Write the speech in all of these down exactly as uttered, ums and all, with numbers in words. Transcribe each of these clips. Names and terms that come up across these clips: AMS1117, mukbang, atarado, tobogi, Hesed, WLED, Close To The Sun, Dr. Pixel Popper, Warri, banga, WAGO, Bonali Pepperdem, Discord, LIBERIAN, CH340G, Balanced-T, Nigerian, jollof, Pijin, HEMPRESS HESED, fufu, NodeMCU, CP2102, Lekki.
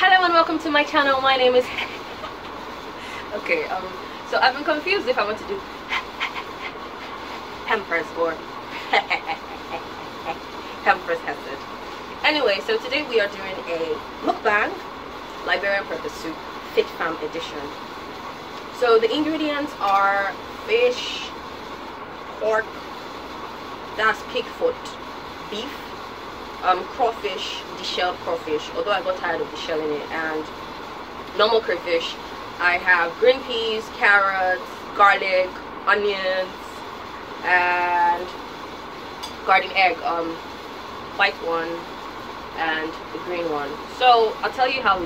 Hello and welcome to my channel. My name is okay, um so I've been confused if I want to do Hempress or Hempress Hesed. Anyway, so today we are doing a mukbang, Liberian pepper soup, fit fam edition. So the ingredients are fish, pork, that's pig foot, beef, um, crawfish, deshelled crawfish, although I got tired of deshelling it, and normal crayfish. I have green peas, carrots, garlic, onions, and garden egg, um, white one and the green one. So I'll tell you how,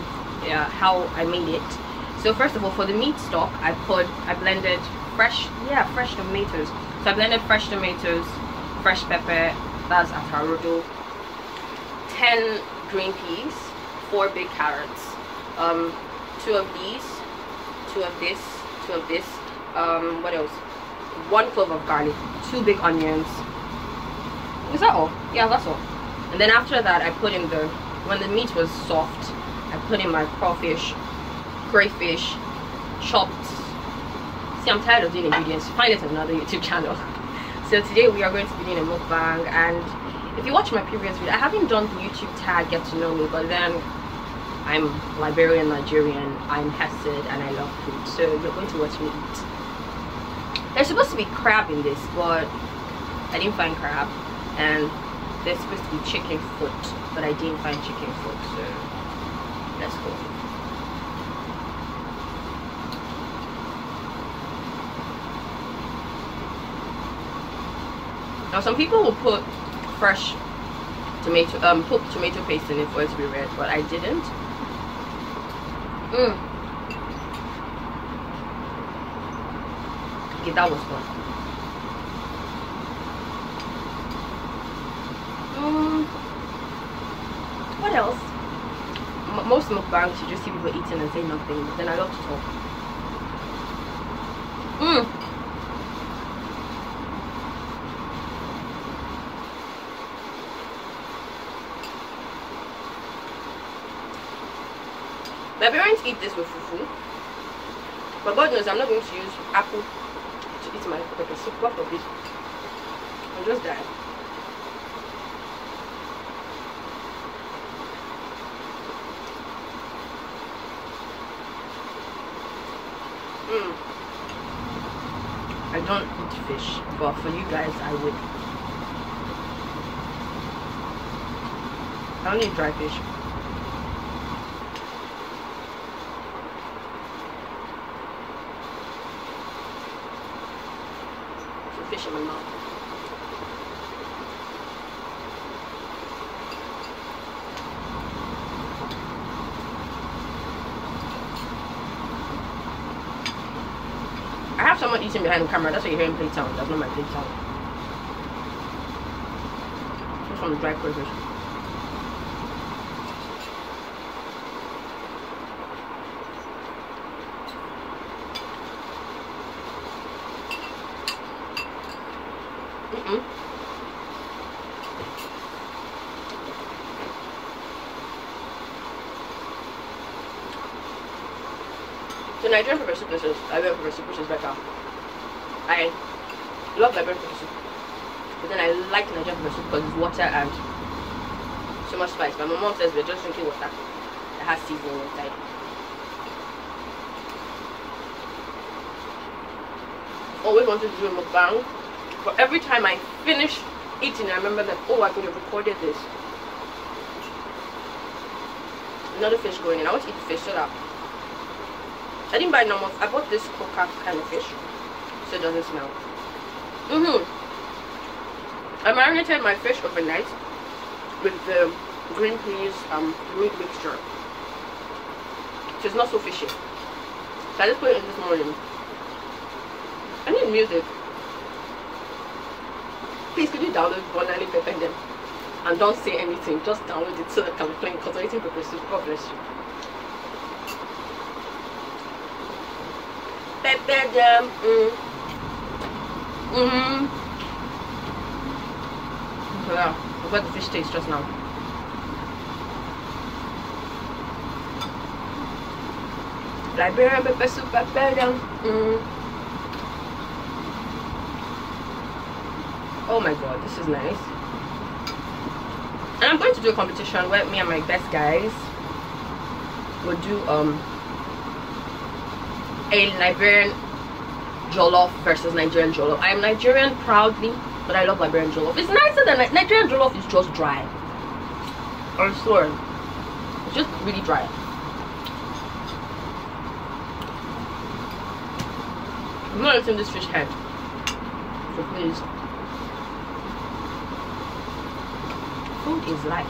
yeah, how I made it. So first of all, for the meat stock, I put, I blended fresh, yeah, fresh tomatoes. So I blended fresh tomatoes, fresh pepper, that's atarado, ten green peas, four big carrots, um, two of these, two of this, two of this, um, what else? One clove of garlic, two big onions. Is that all? Yeah, that's all. And then after that, I put in the, when the meat was soft, I put in my crawfish, crayfish, chopped. See, I'm tired of doing ingredients. Find it on another YouTube channel. So today we are going to be doing a mukbang, and if you watch my previous video, I haven't done the YouTube tag Get to Know Me, but then I'm Liberian, Nigerian, I'm Hesed, and I love food, so you're going to watch me eat. There's supposed to be crab in this, but I didn't find crab, and there's supposed to be chicken foot, but I didn't find chicken foot, so let's go. Now some people will put fresh tomato, um, put tomato paste in it for it to be red, but I didn't. Mm. Okay, that was fun. Mm. What else? M most mukbangs you just see people eating and say nothing, but then I love to talk. Mm. Liberians eat this with fufu, but God knows I'm not going to use apple to eat my pepper soup. God forbid. I'll just die. Mm. I don't eat fish, but for you guys, I would. I don't eat dry fish. Fish in my mouth. I have someone eating behind the camera, that's what you're hearing plate sound. That's not my plate sound. Just from the dry crawfish. So Nigerian pepper soup is Liberian pepper soup, which is better. I love Liberian pepper soup, but then I like Nigerian pepper soup because it's water and so much spice. But my mom says we're just drinking water that has seasoning inside. Always wanted to do a mukbang, but every time I finish eating, I remember that, oh, I could have recorded this. Another fish going in. I want to eat the fish so that I didn't buy normal. I bought this coca kind of fish, so it doesn't smell. Mm-hmm. I marinated my fish overnight with the green peas um root mixture, so it's not so fishy. So I just put it in this morning. I need music. Please, could you download Bonali Pepperdem and don't say anything. Just download it so that I can complain because I'm eating pepper soup. God bless you. Pepperdem. Mm. Mm. Yeah, I got the fish taste just now. Liberian pepper soup, Pepperdem. Mm. Oh my god, this is nice. And I'm going to do a competition where me and my best guys will do um a Liberian jollof versus Nigerian jollof. I am Nigerian proudly, but I love Liberian jollof. It's nicer than Nigerian jollof. Is just dry. I'm sorry, it's just really dry. I'm not eating this fish head, so please. Food is life.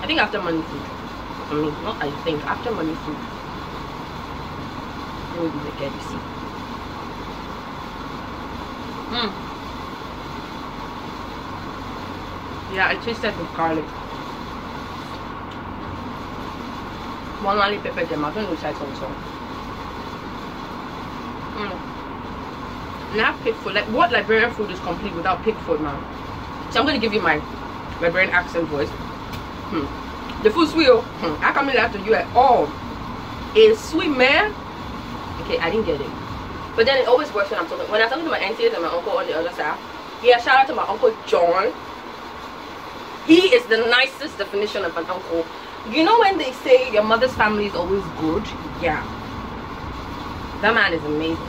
I think after money food. I mean, not I think, after money food. It will be the get, you see. Mm. Yeah, I tasted with garlic. Bonali Pepperdem, I don't know if I told you. Now pig food, like what Liberian food is complete without pig food, man? So I'm gonna give you my Liberian accent voice. Hmm. The food sweet, hmm. I can't relate to you at all. It's sweet, man. Okay, I didn't get it. But then it always works when I'm talking. When I'm talking to my aunties and my uncle on the other side, yeah, shout out to my uncle John. He is the nicest definition of an uncle. You know when they say your mother's family is always good? Yeah. That man is amazing.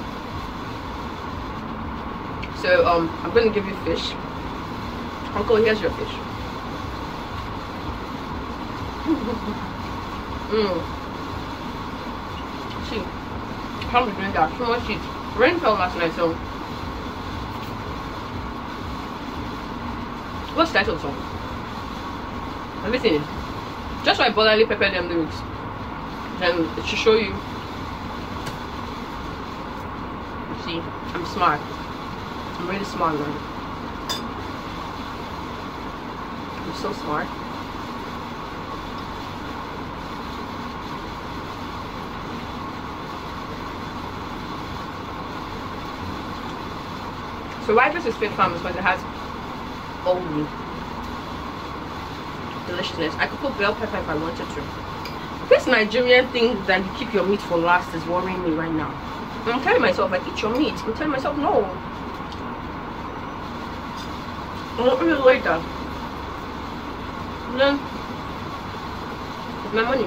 So um, I'm going to give you fish. Uncle, here's your fish. mm. See, how much rain got? So much heat. Rain fell last night, so. What's the title of the song? Have you seen it? Just like Bonali Pepperdem lyrics. Then it should show you. See, I'm smart. I'm really smart, man. I'm so smart. So why this is fit farm is because it has only deliciousness. I could put bell pepper if I wanted to. This Nigerian thing that you keep your meat for last is worrying me right now. And I'm telling myself, like, eat your meat. I'm telling myself, no. What will later? Then it's my money.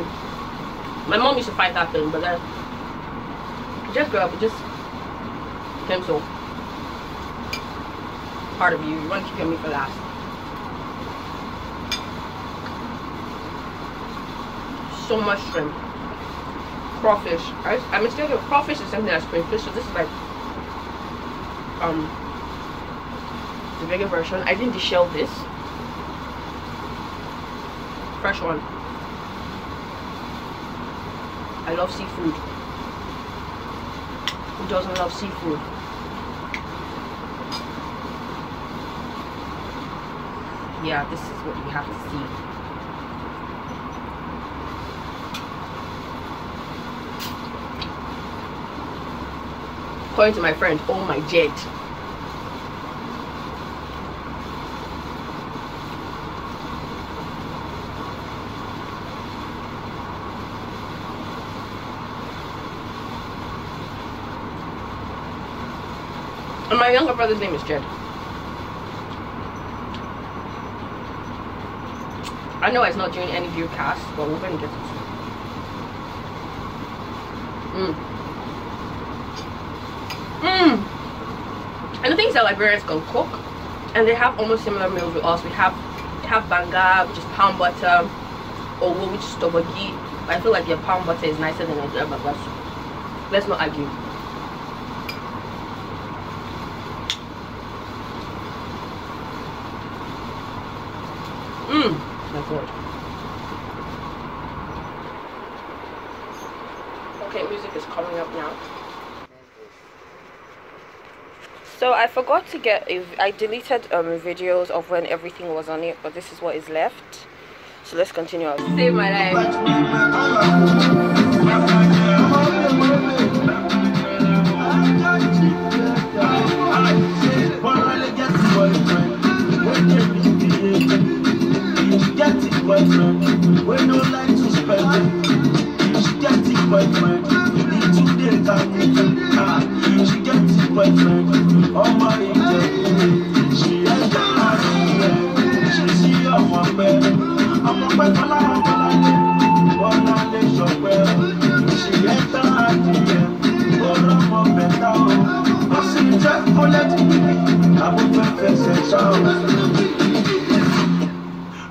My mom used to fight that thing, but then just grew up. It just became so part of you. You want to keep me for last. So much shrimp, crawfish. I I mistake it. Crawfish is something that's spring fish. So this is like um. the bigger version. I didn't deshell this. Fresh one. I love seafood. Who doesn't love seafood? Yeah, this is what you have to see. According to my friend, oh my jet. And my younger brother's name is Jed. I know it's not doing any view cast, but we're going to get it soon. Mmm. Mmm. And the things that Liberians can cook, and they have almost similar meals with us. We have we have banga, which is pound butter, or which is tobogi. I feel like your pound butter is nicer than Nigerian, but that's, let's not argue. Mmm, my god. Okay, music is coming up now. So I forgot to get, a, I deleted um, videos of when everything was on it, but this is what is left. So let's continue. Save my life. Get it, my friend. We don't like to spend it. boyfriend. Today time, she get his boyfriend. Oh my God, she has the heart. She see her one bed. I'm a bad man, but I live so well. She has the heart. I see the chef for letting me. I will confess it all.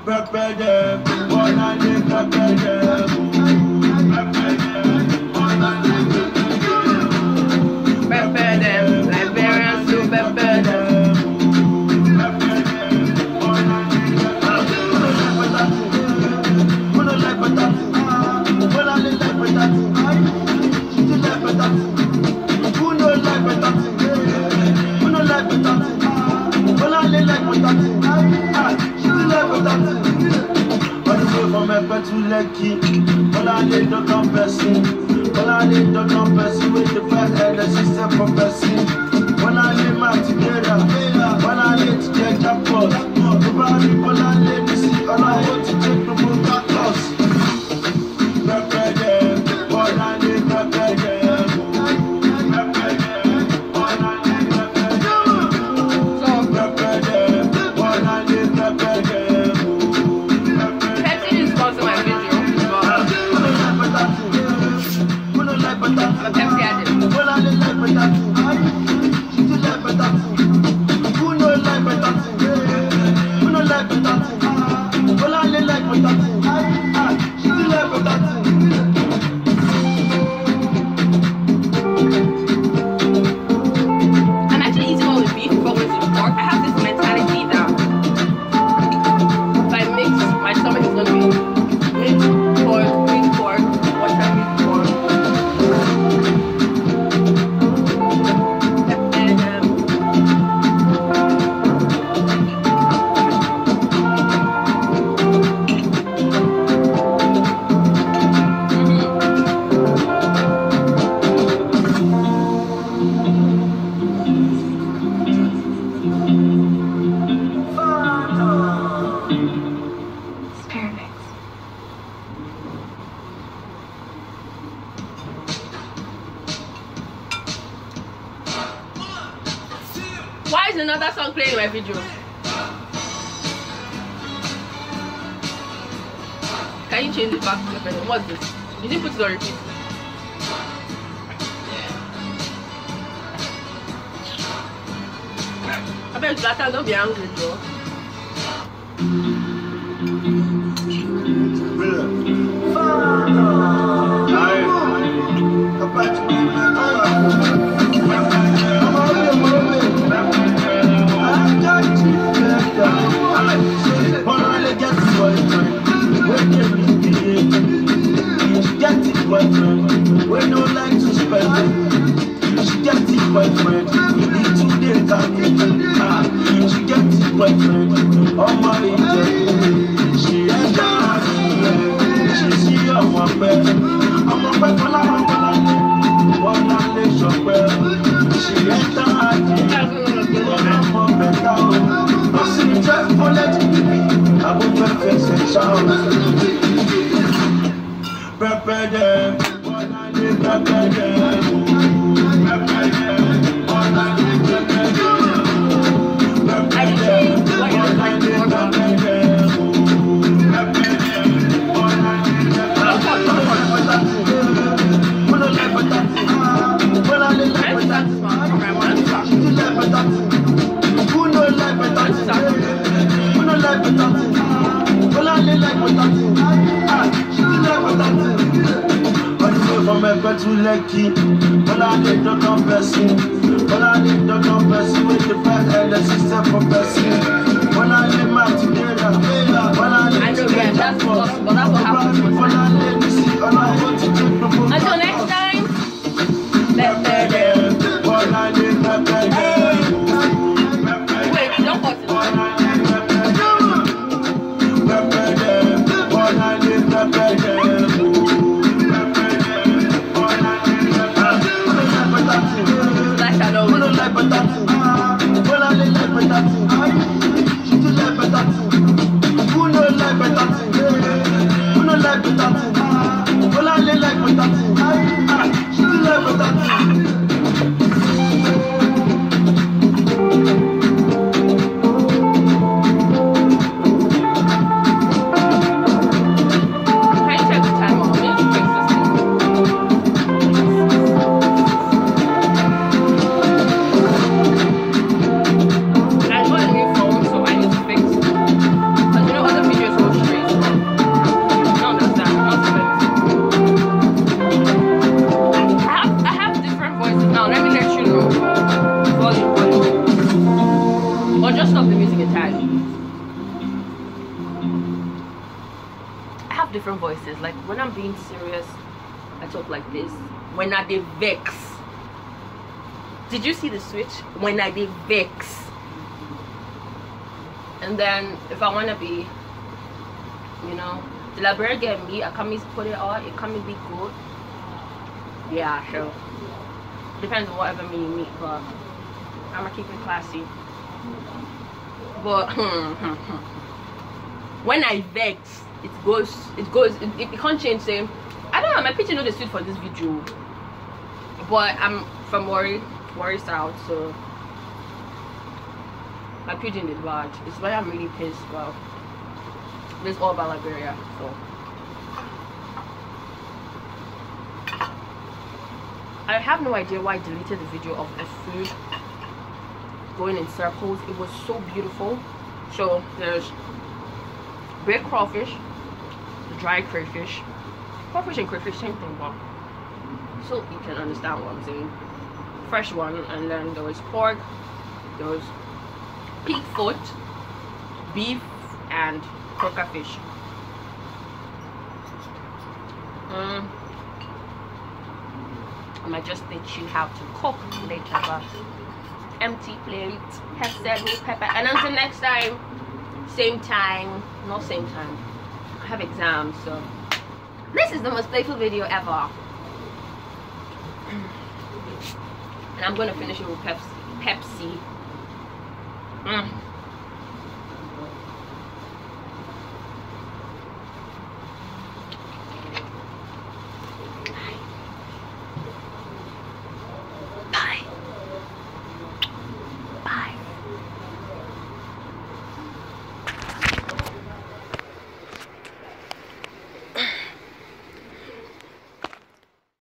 Pepperdem, Bonali Pepperdem, Pepperdem, Bonali Pepperdem, Pepperdem, Liberian soup, Pepperdem, Pepperdem, Bonali Pepperdem. When I like potatoes, when I like potatoes, she don't like potatoes. Who don't like potatoes? Who don't like potatoes? When I like potatoes. From Epe to Lekki, Bonali don't know person. Bonali don't know person with the first and the sister from person. Bonali man together, Bonali to get jackpot. Bonali, Bonali, we see all I want to take the book at us. Pepperdem, Bonali, Pepperdem, Pepperdem, Bonali, Pepperdem, Pepperdem, Bonali, Pepperdem. Like Vex. Did you see the switch? When I did vex. And then if I wanna be, you know, the library get me, I come put it all, it come be good. Yeah, sure. Depends on whatever me you meet, but I'ma keep it classy. But when I vex, it goes it goes it, it can't change same. I don't know, my picture know the suit for this video. But I'm from Warri, Warri South, so my Pijin is large. It's why I'm really pissed about this all about Liberia. So I have no idea why I deleted the video of the food going in circles. It was so beautiful. So there's baked crawfish, dry crayfish, crawfish and crayfish same thing, but so you can understand what I'm saying. Fresh one, and then there was pork, there was pig foot, beef, and croaker fish. Mm. I might just teach you how to cook later, but empty plate, Hesed, pepper, and until next time, same time, not same time. I have exams, so this is the most playful video ever. And I'm gonna finish it with Pepsi. Pepsi. Mm.